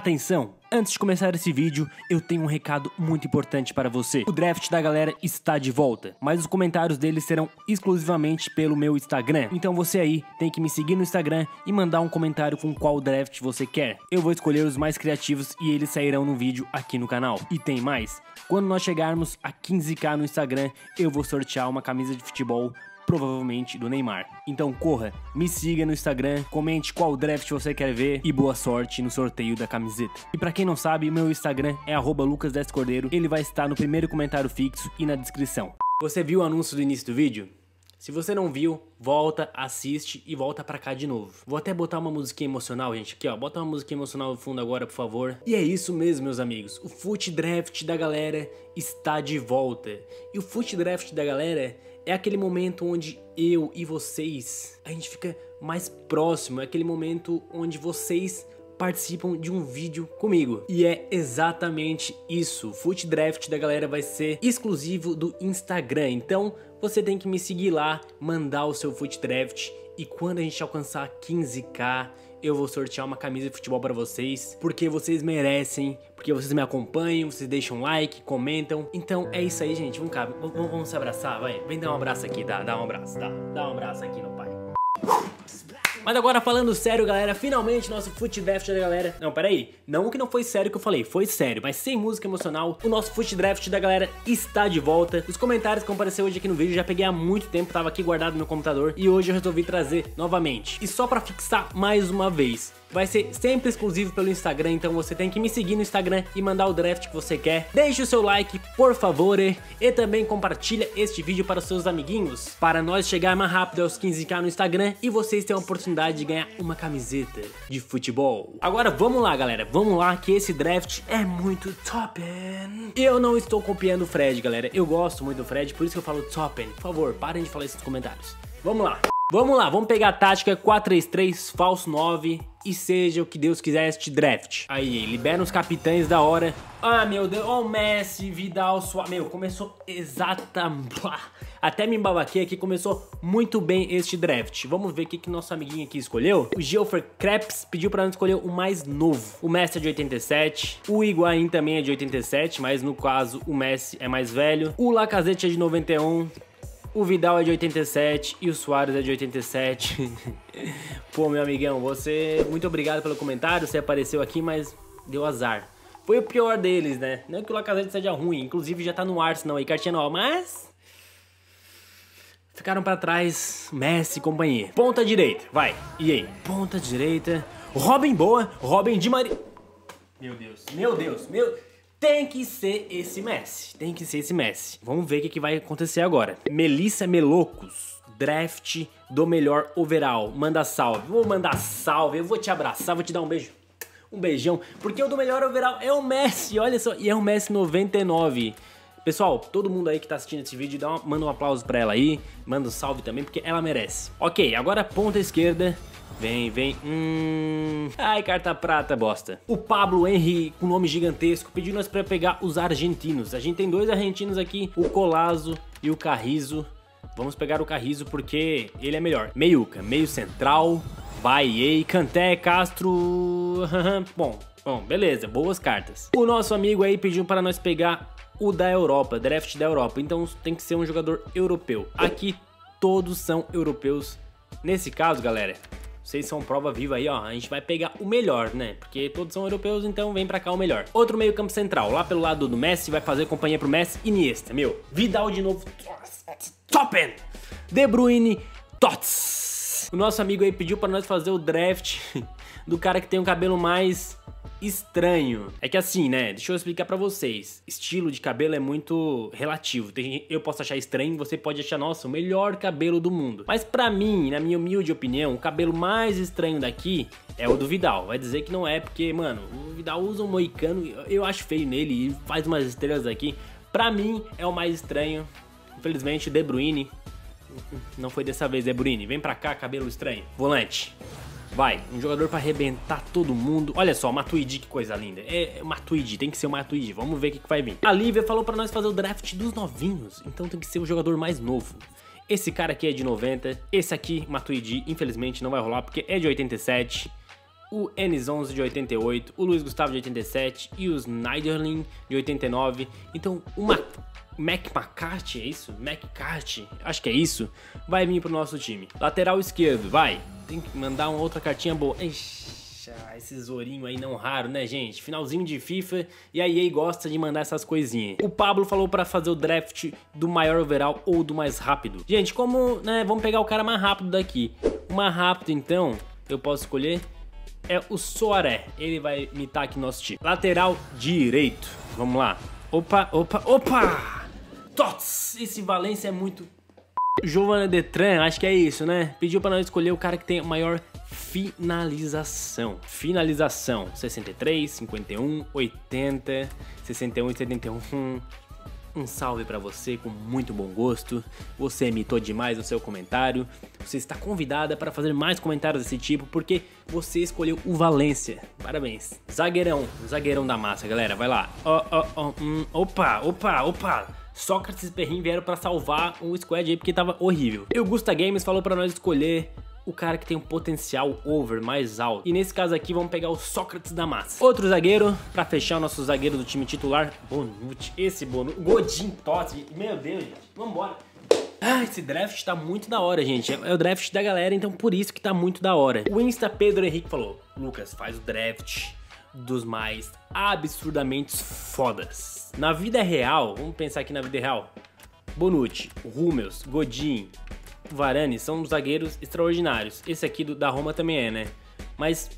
Atenção! Antes de começar esse vídeo, eu tenho um recado muito importante para você. O draft da galera está de volta, mas os comentários deles serão exclusivamente pelo meu Instagram. Então você aí tem que me seguir no Instagram e mandar um comentário com qual draft você quer. Eu vou escolher os mais criativos e eles sairão no vídeo aqui no canal. E tem mais, quando nós chegarmos a 15k no Instagram, eu vou sortear uma camisa de futebol, provavelmente do Neymar. Então corra, me siga no Instagram, comente qual draft você quer ver e boa sorte no sorteio da camiseta. E pra quem não sabe, meu Instagram é @lucasdscordeiro, ele vai estar no primeiro comentário fixo e na descrição. Você viu o anúncio do início do vídeo? Se você não viu, volta, assiste e volta pra cá de novo. Vou até botar uma musiquinha emocional, gente, aqui ó, bota uma musiquinha emocional no fundo agora, por favor. E é isso mesmo, meus amigos, o Foot Draft da galera está de volta. E o Foot Draft da galera é aquele momento onde eu e vocês, a gente fica mais próximo. É aquele momento onde vocês participam de um vídeo comigo. E é exatamente isso. O Foot Draft da galera vai ser exclusivo do Instagram. Então você tem que me seguir lá, mandar o seu Foot Draft. E quando a gente alcançar 15k, eu vou sortear uma camisa de futebol pra vocês, porque vocês merecem, porque vocês me acompanham, vocês deixam like, comentam. Então é isso aí, gente. Vamos cá, vamos se abraçar, vai. Vem dar um abraço aqui, dá um abraço, dá um abraço aqui no pai. Mas agora falando sério, galera, finalmente nosso Foot Draft da galera... Não, peraí, não que não foi sério que eu falei, foi sério, mas sem música emocional, o nosso Foot Draft da galera está de volta. Os comentários que apareceram hoje aqui no vídeo, já peguei há muito tempo, tava aqui guardado no meu computador, e hoje eu resolvi trazer novamente. E só pra fixar mais uma vez, vai ser sempre exclusivo pelo Instagram, então você tem que me seguir no Instagram e mandar o draft que você quer. Deixe o seu like, por favor, e também compartilha este vídeo para os seus amiguinhos, para nós chegar mais rápido aos 15k no Instagram e vocês terem a oportunidade de ganhar uma camiseta de futebol. Agora vamos lá, galera, vamos lá, que esse draft é muito top. Eu não estou copiando o Fred, galera, eu gosto muito do Fred, por isso que eu falo top. Por favor, parem de falar isso nos comentários. Vamos lá, vamos lá, vamos pegar a tática 4-3-3, falso 9 e seja o que Deus quiser este draft. Aí, libera os capitães da hora. Ah, meu Deus, ó, Messi, Vidal, Suárez. Meu, começou exatamente... Até me embabaquei aqui, começou muito bem este draft. Vamos ver o que nosso amiguinho aqui escolheu. O Geoffrey Krebs pediu pra não escolher o mais novo. O Messi é de 87, o Higuaín também é de 87, mas no caso o Messi é mais velho. O Lacazette é de 91, o Vidal é de 87 e o Soares é de 87. Pô, meu amigão, você... Muito obrigado pelo comentário, você apareceu aqui, mas deu azar. Foi o pior deles, né? Não é que o Lacazette seja ruim, inclusive já tá no Arsenal aí, cartinha nova, mas... Ficaram pra trás Messi e companhia. Ponta direita, vai. E aí? Ponta direita. Robin boa, Robin de Maria. Meu Deus, meu Deus, meu... Tem que ser esse Messi, tem que ser esse Messi. Vamos ver o que vai acontecer agora. Melissa Melocos, draft do melhor overall. Manda salve, vou mandar salve, eu vou te abraçar, vou te dar um beijo. Um beijão, porque o do melhor overall é o Messi, olha só. E é o Messi 99. Pessoal, todo mundo aí que tá assistindo esse vídeo, manda um aplauso pra ela aí. Manda um salve também, porque ela merece. Ok, agora ponta esquerda. Vem, vem. Ai, carta prata, bosta. O Pablo Henry, com nome gigantesco, pediu nós pra pegar os argentinos. A gente tem dois argentinos aqui, o Colazo e o Carrizo. Vamos pegar o Carrizo porque ele é melhor. Meiuca, meio central. Baiei, Canté, Castro... Bom, beleza, boas cartas. O nosso amigo aí pediu para nós pegar... O da Europa, draft da Europa. Então tem que ser um jogador europeu. Aqui todos são europeus. Nesse caso, galera, vocês são prova viva aí, ó. A gente vai pegar o melhor, né? Porque todos são europeus, então vem pra cá o melhor. Outro meio campo central, lá pelo lado do Messi. Vai fazer companhia pro Messi. Iniesta, meu. Vidal de novo. Toppen. De Bruyne. Tots. O nosso amigo aí pediu pra nós fazer o draft do cara que tem um cabelo mais... estranho. É que assim, né? Deixa eu explicar pra vocês. Estilo de cabelo é muito relativo. Eu posso achar estranho, você pode achar, nossa, o melhor cabelo do mundo. Mas pra mim, na minha humilde opinião, o cabelo mais estranho daqui é o do Vidal. Vai dizer que não é, porque, mano, o Vidal usa um moicano, eu acho feio nele e faz umas estrelas aqui. Pra mim, é o mais estranho. Infelizmente, o De Bruyne. Não foi dessa vez, De Bruyne. Vem pra cá, cabelo estranho. Volante. Vai, um jogador pra arrebentar todo mundo. Olha só, Matuidi, que coisa linda. É Matuidi, tem que ser o Matuidi. Vamos ver o que vai vir. A Lívia falou pra nós fazer o draft dos novinhos. Então tem que ser o jogador mais novo. Esse cara aqui é de 90. Esse aqui, Matuidi, infelizmente não vai rolar porque é de 87. o Enes11 de 88, o Luiz Gustavo de 87 e o Snyderlin de 89. Então o McCarty, é isso? McCarty, acho que é isso, vai vir pro nosso time. Lateral esquerdo, vai. Tem que mandar uma outra cartinha boa. Eixa, esse tesourinho aí não raro, né, gente? Finalzinho de FIFA e a EA gosta de mandar essas coisinhas. O Pablo falou pra fazer o draft do maior overall ou do mais rápido. Gente, como, né, vamos pegar o cara mais rápido daqui. O mais rápido, então, eu posso escolher é o Soares. Ele vai imitar aqui nosso time. Lateral direito. Vamos lá. Opa, opa, opa! Tots! Esse Valência é muito... Giovanna Detran, acho que é isso, né? Pediu pra nós escolher o cara que tem a maior finalização. Finalização. 63, 51, 80, 61 e 71. Um salve pra você, com muito bom gosto. Você imitou demais o seu comentário. Você está convidada para fazer mais comentários desse tipo, porque você escolheu o Valência. Parabéns. Zagueirão, zagueirão da massa, galera. Vai lá. Ó, ó, ó. Opa, opa, opa. Sócrates e Perrin vieram pra salvar o squad aí, porque tava horrível. E o Gusta Games falou pra nós escolher o cara que tem um potencial over mais alto. E nesse caso aqui, vamos pegar o Sócrates da massa. Outro zagueiro, pra fechar o nosso zagueiro do time titular, Bonucci. Esse Bonucci, Godin, Totti, meu Deus, gente, vambora. Ah, esse draft tá muito da hora, gente. É o draft da galera, então por isso que tá muito da hora. O Insta Pedro Henrique falou: Lucas, faz o draft dos mais absurdamente fodas. Na vida real, vamos pensar aqui na vida real, Bonucci, Hummels, Godin, Varane são zagueiros extraordinários. Esse aqui da Roma também é, né? Mas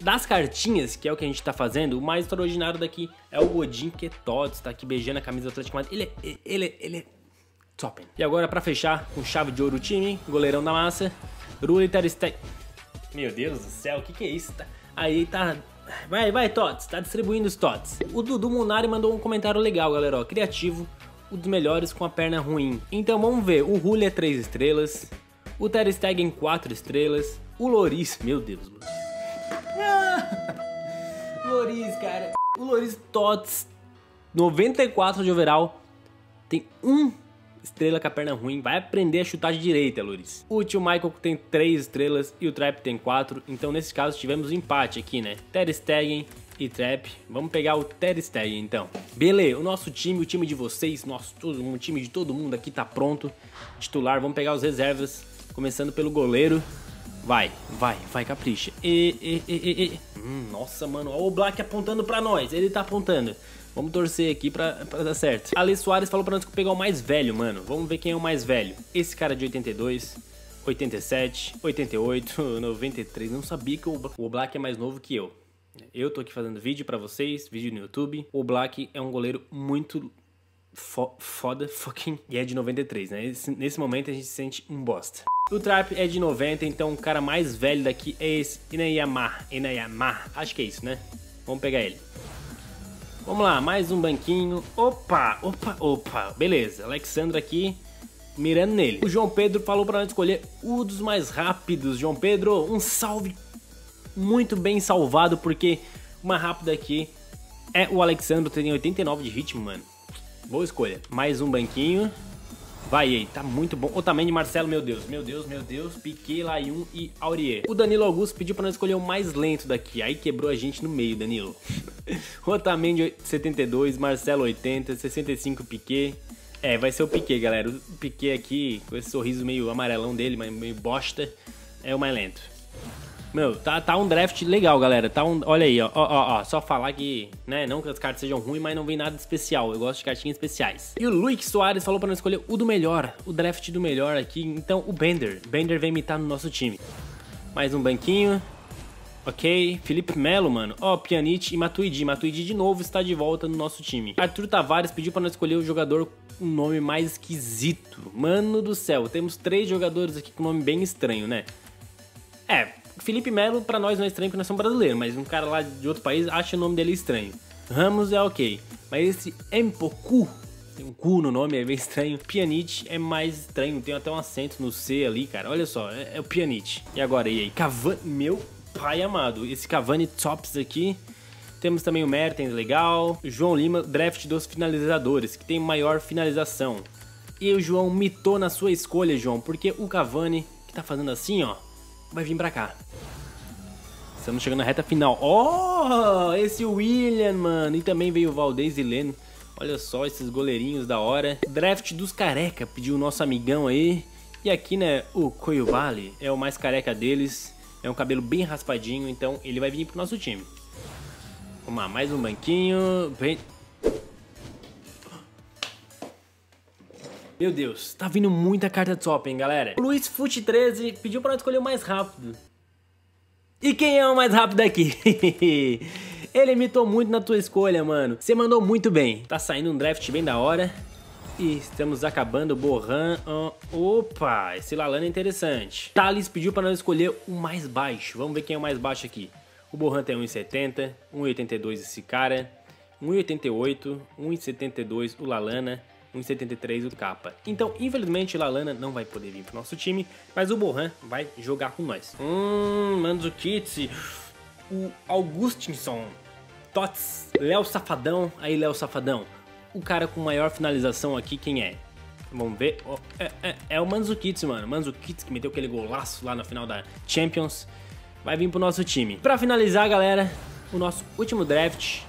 das cartinhas, que é o que a gente tá fazendo, o mais extraordinário daqui é o Godin, que é Tots, tá aqui beijando a camisa do Atlético Madrid. Ele é top. E agora, pra fechar com chave de ouro o time, goleirão da massa, Rulli Ter Stegen. Meu Deus do céu, o que é isso? Aí tá... Vai, vai, Tots, tá distribuindo os Tots. O Dudu Munari mandou um comentário legal, galera, ó, criativo. Um dos melhores com a perna ruim. Então vamos ver, o Rulli é 3 estrelas, o Ter Stegen 4 estrelas, o Loris, meu Deus, Loris, cara, o Loris Tots, 94 de overall, tem 1 estrela com a perna ruim, vai aprender a chutar de direita, Loris. O tio Michael tem 3 estrelas e o Trap tem 4, então nesse caso tivemos um empate aqui, né, Ter Stegen e Trap. Vamos pegar o Ter Stegen, então. Beleza, o nosso time, o time de vocês, nosso, todo mundo, o time de todo mundo aqui tá pronto. Titular, vamos pegar os reservas, começando pelo goleiro. Vai, vai, vai, capricha. Nossa, mano, olha o Black apontando pra nós, ele tá apontando. Vamos torcer aqui pra dar certo. Ale Soares falou pra nós que pegar o mais velho, mano. Vamos ver quem é o mais velho. Esse cara de 82... 87, 88, 93, não sabia que o Black é mais novo que eu. Eu tô aqui fazendo vídeo pra vocês, vídeo no YouTube. O Black é um goleiro muito foda, fucking. E é de 93, né? Nesse momento a gente se sente um bosta. O Trap é de 90, então o cara mais velho daqui é esse, Inayamar. Acho que é isso, né? Vamos pegar ele. Vamos lá, mais um banquinho. Opa, opa, opa. Beleza, Alexandro aqui, mirando nele. O João Pedro falou pra nós escolher um dos mais rápidos. João Pedro, um salve. Muito bem salvado, porque o mais rápido aqui é o Alexandro, tem 89 de ritmo, mano. Boa escolha. Mais um banquinho. Vai aí, tá muito bom. Otamendi, Marcelo, meu Deus, meu Deus, meu Deus. Piqué, Layun e Aurier. O Danilo Augusto pediu pra nós escolher o mais lento daqui. Aí quebrou a gente no meio, Danilo. Otamendi, 72, Marcelo, 80, 65, Piqué. É, vai ser o Piqué, galera. O Piqué aqui, com esse sorriso meio amarelão dele, mas meio bosta, é o mais lento. Meu, tá um draft legal, galera. Olha aí, ó. Só falar que, né, não que as cartas sejam ruins, mas não vem nada de especial. Eu gosto de cartinhas especiais. E o Luiz Soares falou pra não escolher o do melhor, o draft do melhor aqui. Então, o Bender. Bender vem imitar no nosso time. Mais um banquinho. Ok. Felipe Melo, mano. Ó, Pianic e Matuidi. Matuidi de novo está de volta no nosso time. Arthur Tavares pediu pra não escolher o jogador com um nome mais esquisito. Mano do céu, temos 3 jogadores aqui com um nome bem estranho, né? É. Felipe Melo pra nós não é estranho porque nós somos brasileiros, mas um cara lá de outro país acha o nome dele estranho. Ramos é ok, mas esse Mpoku, tem um cu no nome, é bem estranho. Pianic é mais estranho, tem até um acento no C ali, cara, olha só, é o Pianic. E agora, e aí? Cavani, meu pai amado, esse Cavani Tops aqui. Temos também o Mertens, legal. João Lima, draft dos finalizadores, que tem maior finalização. E o João mitou na sua escolha, João, porque o Cavani, que tá fazendo assim, ó, vai vir pra cá. Estamos chegando na reta final. Oh, esse William, mano. E também veio o Valdez e Leno. Olha só esses goleirinhos da hora. Draft dos careca, pediu o nosso amigão aí. E aqui, né, o Koyovale é o mais careca deles. É um cabelo bem raspadinho, então ele vai vir pro nosso time. Vamos lá, mais um banquinho. Vem. Meu Deus, tá vindo muita carta de swap, hein, galera? O Luiz Fute 13 pediu pra nós escolher o mais rápido. E quem é o mais rápido aqui? Ele imitou muito na tua escolha, mano. Você mandou muito bem. Tá saindo um draft bem da hora. E estamos acabando. Borran. Opa, esse Lalana é interessante. Thales pediu pra nós escolher o mais baixo. Vamos ver quem é o mais baixo aqui. O Borran tem 1,70, 1,82 esse cara, 1,88, 1,72 o Lalana, 1,73 o Capa. Então, infelizmente, o Lalana não vai poder vir pro nosso time, mas o Borran vai jogar com nós. Mandzukic, o Augustinson, Tots, Léo Safadão, aí Léo Safadão. O cara com maior finalização aqui, quem é? Vamos ver. Oh, é o Mandzukic, mano. Mandzukic que meteu aquele golaço lá na final da Champions. Vai vir pro nosso time. Pra finalizar, galera, o nosso último draft.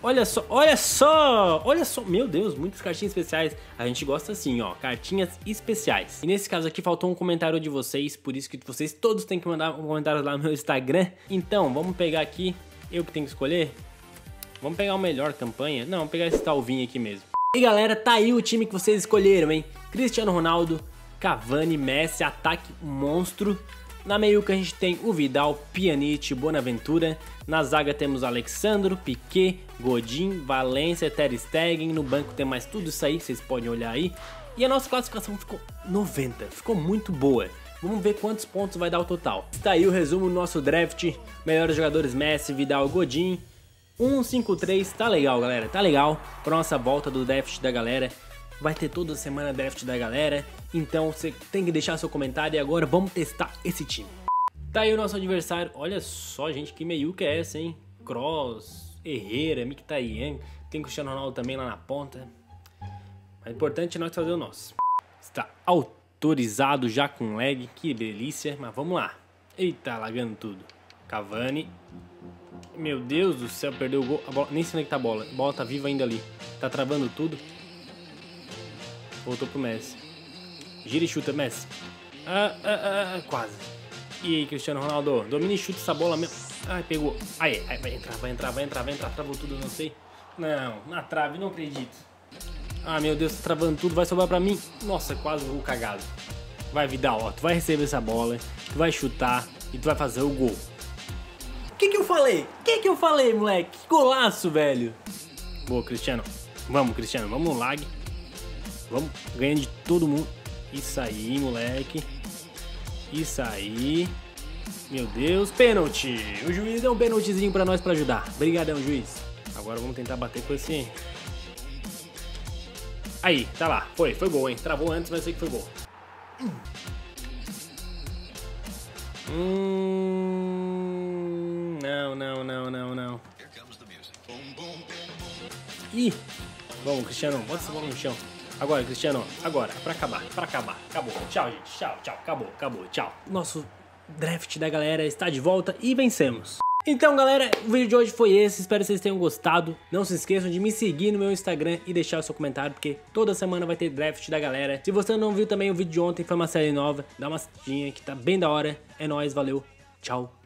Olha só, olha só, olha só. Meu Deus, muitas cartinhas especiais. A gente gosta assim, ó, cartinhas especiais. E nesse caso aqui faltou um comentário de vocês, por isso que vocês todos têm que mandar um comentário lá no meu Instagram. Então, vamos pegar aqui, eu que tenho que escolher. Vamos pegar o melhor campanha. Não, vamos pegar esse Talvinho aqui mesmo. E galera, tá aí o time que vocês escolheram, hein? Cristiano Ronaldo, Cavani, Messi, ataque monstro. Na meiuca a gente tem o Vidal, Pianic, Bonaventura. Na zaga temos Alexandro, Piqué, Godin, Valência, Ter Stegen. No banco tem mais tudo isso aí, vocês podem olhar aí. E a nossa classificação ficou 90, ficou muito boa. Vamos ver quantos pontos vai dar o total. Está aí o resumo do nosso draft. Melhores jogadores Messi, Vidal, Godin. 153, tá legal galera, tá legal. Para nossa volta do draft da galera. Vai ter toda semana draft da galera, então você tem que deixar seu comentário e agora vamos testar esse time. Tá aí o nosso adversário, olha só gente, que meiuca é essa, hein? Kroos, Herrera, Mkhitaryan, tem Cristiano Ronaldo também lá na ponta. Mas o importante é nós fazer o nosso. Está autorizado já com lag, que delícia, mas vamos lá. Eita, lagando tudo. Cavani, meu Deus do céu, perdeu o gol, a bola, nem sei onde que tá a bola tá viva ainda ali, tá travando tudo. Voltou pro Messi. Gira e chuta, Messi. Quase. E aí, Cristiano Ronaldo. Domina e chuta essa bola mesmo. Ai, pegou. Ai, ai, vai entrar. Travou tudo, eu não sei. Não, na trave, não acredito. Ah, meu Deus, tá travando tudo. Vai sobrar pra mim. Nossa, quase o cagado. Vai, Vidal, ó. Tu vai receber essa bola. Tu vai chutar. E tu vai fazer o gol. Que eu falei? Que eu falei, moleque? Que golaço, velho. Boa, Cristiano. Vamos, Cristiano. Vamos no lag. Vamos ganhando de todo mundo. Isso aí, moleque. Isso aí. Meu Deus, pênalti. O juiz deu um pênaltizinho pra nós pra ajudar. Obrigadão, juiz. Agora vamos tentar bater com esse. Aí, tá lá. Foi gol, hein. Travou antes, mas sei que foi gol. Não. Ih. Vamos, Cristiano. Bota essa bola no chão. Agora, Cristiano, agora, pra acabar, acabou, tchau gente, tchau, acabou, tchau. Nosso draft da galera está de volta e vencemos. Então galera, o vídeo de hoje foi esse, espero que vocês tenham gostado. Não se esqueçam de me seguir no meu Instagram e deixar o seu comentário, porque toda semana vai ter draft da galera. Se você não viu também o vídeo de ontem, foi uma série nova, dá uma assistidinha que tá bem da hora. É nóis, valeu, tchau.